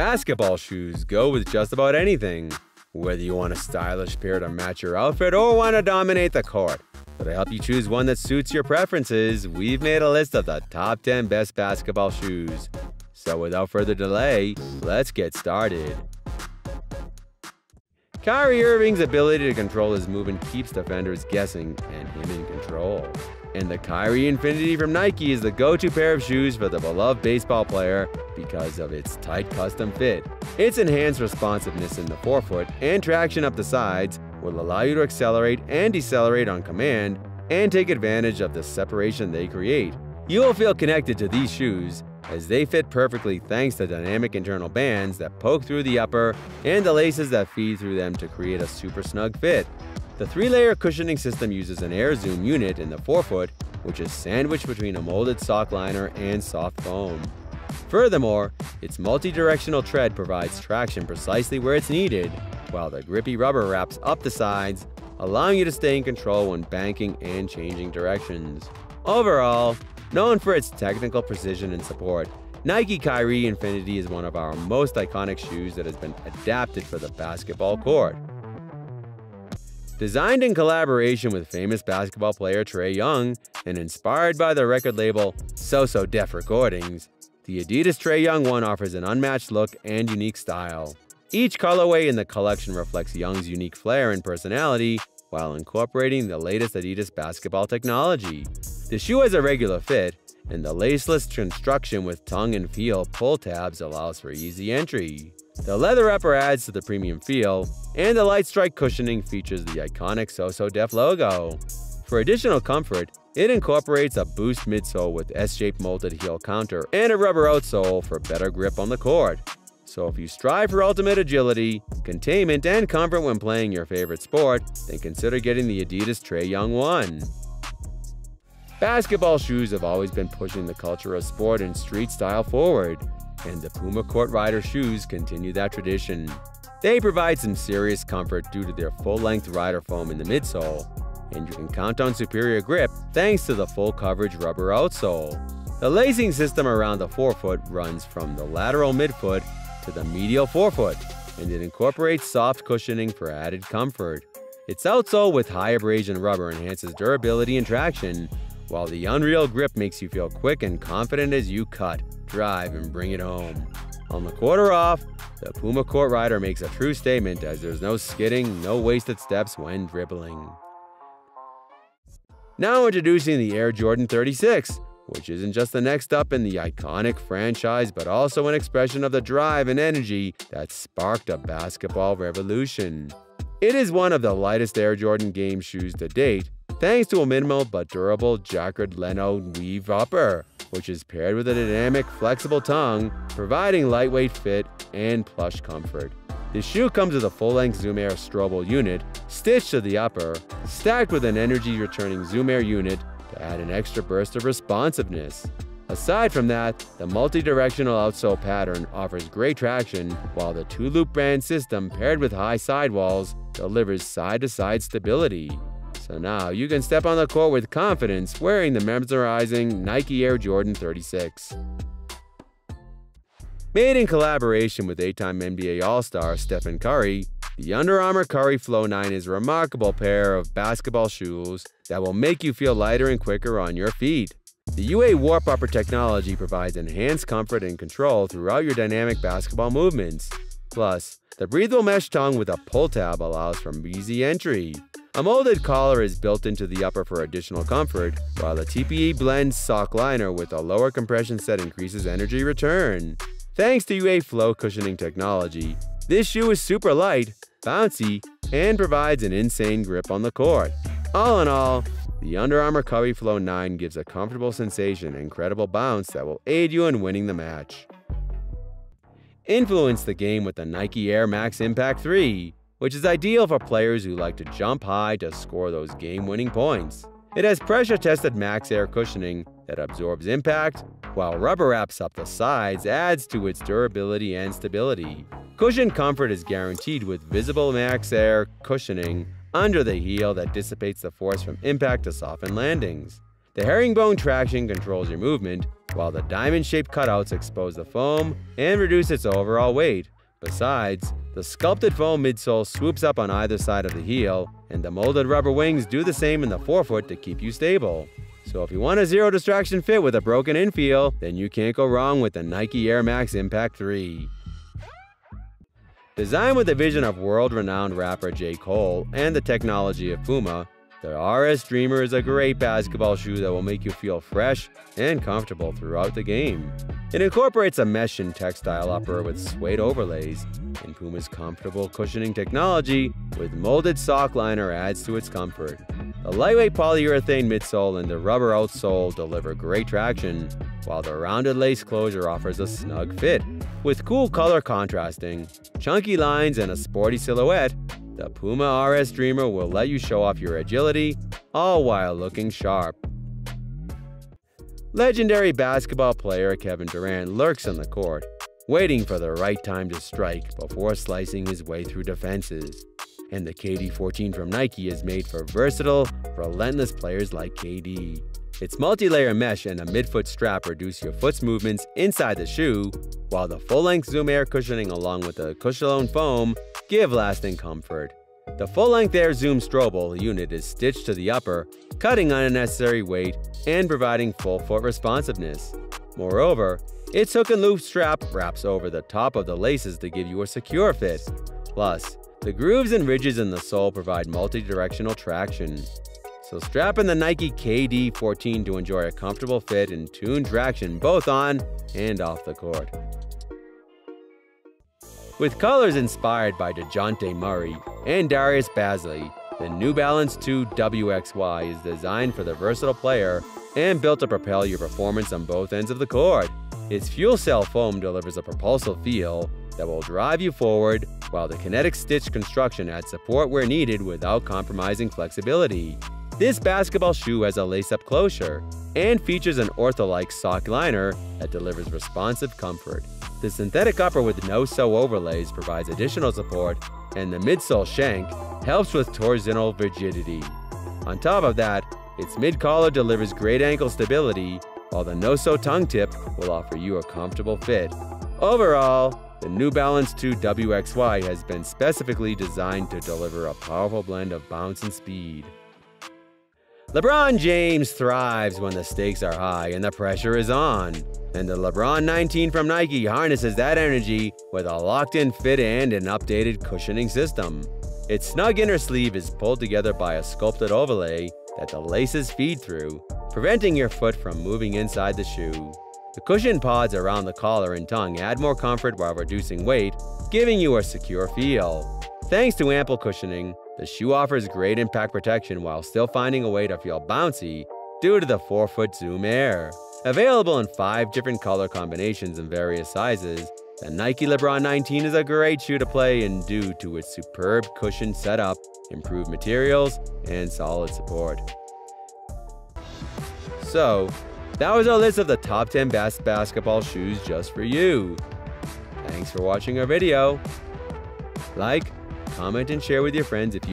basketball shoes go with just about anything. Whether you want a stylish pair to match your outfit or want to dominate the court. So to help you choose one that suits your preferences, we've made a list of the top 10 best basketball shoes. So without further delay, let's get started. Kyrie Irving's ability to control his movement keeps defenders guessing and him in control. And the Kyrie Infinity from Nike is the go-to pair of shoes for the beloved baseball player because of its tight custom fit. Its enhanced responsiveness in the forefoot and traction up the sides will allow you to accelerate and decelerate on command and take advantage of the separation they create. You will feel connected to these shoes as they fit perfectly thanks to dynamic internal bands that poke through the upper and the laces that feed through them to create a super snug fit. The three-layer cushioning system uses an air zoom unit in the forefoot, which is sandwiched between a molded sock liner and soft foam. Furthermore, its multi-directional tread provides traction precisely where it's needed, while the grippy rubber wraps up the sides, allowing you to stay in control when banking and changing directions. Overall, known for its technical precision and support, Nike Kyrie Infinity is one of our most iconic shoes that has been adapted for the basketball court. Designed in collaboration with famous basketball player Trae Young and inspired by the record label So So Def Recordings, the Adidas Trae Young 1 offers an unmatched look and unique style. Each colorway in the collection reflects Young's unique flair and personality while incorporating the latest Adidas basketball technology. The shoe has a regular fit, and the laceless construction with tongue and feel pull tabs allows for easy entry. The leather upper adds to the premium feel, and the light strike cushioning features the iconic So So Def logo. For additional comfort, it incorporates a boost midsole with S-shaped molded heel counter and a rubber outsole for better grip on the court. So if you strive for ultimate agility, containment, and comfort when playing your favorite sport, then consider getting the Adidas Trae Young 1. Basketball shoes have always been pushing the culture of sport and street style forward, and the Puma Court Rider shoes continue that tradition. They provide some serious comfort due to their full-length rider foam in the midsole, and you can count on superior grip thanks to the full-coverage rubber outsole. The lacing system around the forefoot runs from the lateral midfoot to the medial forefoot, and it incorporates soft cushioning for added comfort. Its outsole with high abrasion rubber enhances durability and traction, while the unreal grip makes you feel quick and confident as you cut, drive, and bring it home. On the quarter off, the Puma Court Rider makes a true statement as there's no skidding, no wasted steps when dribbling. Now introducing the Air Jordan 36, which isn't just the next up in the iconic franchise but also an expression of the drive and energy that sparked a basketball revolution. It is one of the lightest Air Jordan game shoes to date, thanks to a minimal but durable Jacquard Leno weave upper, which is paired with a dynamic, flexible tongue, providing lightweight fit and plush comfort. The shoe comes with a full-length Zoom Air strobel unit, stitched to the upper, stacked with an energy-returning Zoom Air unit to add an extra burst of responsiveness. Aside from that, the multi-directional outsole pattern offers great traction, while the two-loop band system paired with high sidewalls delivers side-to-side stability. So now you can step on the court with confidence wearing the mesmerizing Nike Air Jordan 36. Made in collaboration with 8-time NBA All-Star Stephen Curry, the Under Armour Curry Flow 9 is a remarkable pair of basketball shoes that will make you feel lighter and quicker on your feet. The UA Warp Upper technology provides enhanced comfort and control throughout your dynamic basketball movements. Plus, the breathable mesh tongue with a pull tab allows for easy entry. A molded collar is built into the upper for additional comfort, while the TPE blends sock liner with a lower compression set increases energy return. Thanks to UA Flow cushioning technology, this shoe is super light, bouncy, and provides an insane grip on the court. All in all, the Under Armour Curry Flow 9 gives a comfortable sensation and incredible bounce that will aid you in winning the match. Influence the game with the Nike Air Max Impact 3. Which is ideal for players who like to jump high to score those game-winning points. It has pressure-tested max air cushioning that absorbs impact, while rubber wraps up the sides adds to its durability and stability. Cushion comfort is guaranteed with visible max air cushioning under the heel that dissipates the force from impact to soften landings. The herringbone traction controls your movement, while the diamond-shaped cutouts expose the foam and reduce its overall weight. Besides, the sculpted foam midsole swoops up on either side of the heel, and the molded rubber wings do the same in the forefoot to keep you stable. So if you want a zero-distraction fit with a broken infeel, then you can't go wrong with the Nike Air Max Impact 3. Designed with the vision of world-renowned rapper J. Cole and the technology of Puma, the RS Dreamer is a great basketball shoe that will make you feel fresh and comfortable throughout the game. It incorporates a mesh and textile upper with suede overlays, and Puma's comfortable cushioning technology with molded sock liner adds to its comfort. The lightweight polyurethane midsole and the rubber outsole deliver great traction, while the rounded lace closure offers a snug fit. With cool color contrasting, chunky lines, and a sporty silhouette, the Puma RS Dreamer will let you show off your agility, all while looking sharp. Legendary basketball player Kevin Durant lurks on the court, waiting for the right time to strike before slicing his way through defenses. And the KD 14 from Nike is made for versatile, relentless players like KD. Its multi-layer mesh and a midfoot strap reduce your foot's movements inside the shoe, while the full-length Zoom Air cushioning along with the Cushilone foam give lasting comfort. The full-length Air Zoom Strobel unit is stitched to the upper, cutting unnecessary weight and providing full-foot responsiveness. Moreover, its hook and loop strap wraps over the top of the laces to give you a secure fit. Plus, the grooves and ridges in the sole provide multi-directional traction. So strap in the Nike KD 14 to enjoy a comfortable fit and tuned traction both on and off the court. With colors inspired by Dejounte Murray and Darius Bazley, the New Balance 2 WXY is designed for the versatile player and built to propel your performance on both ends of the court. Its fuel cell foam delivers a propulsive feel that will drive you forward, while the kinetic stitch construction adds support where needed without compromising flexibility. This basketball shoe has a lace-up closure and features an ortho-like sock liner that delivers responsive comfort. The synthetic upper with no sew overlays provides additional support, and the midsole shank helps with torsional rigidity. On top of that, its mid-collar delivers great ankle stability, while the no-sew tongue tip will offer you a comfortable fit. Overall, the New Balance 2 WXY has been specifically designed to deliver a powerful blend of bounce and speed. LeBron James thrives when the stakes are high and the pressure is on, and the LeBron 19 from Nike harnesses that energy with a locked-in fit and an updated cushioning system. Its snug inner sleeve is pulled together by a sculpted overlay that the laces feed through, preventing your foot from moving inside the shoe. The cushion pods around the collar and tongue add more comfort while reducing weight, giving you a secure feel. Thanks to ample cushioning, the shoe offers great impact protection while still finding a way to feel bouncy due to the forefoot Zoom Air. Available in 5 different color combinations and various sizes, the Nike LeBron 19 is a great shoe to play in due to its superb cushion setup, improved materials, and solid support. So, that was our list of the top 10 best basketball shoes just for you. Thanks for watching our video. Like, comment and share with your friends if you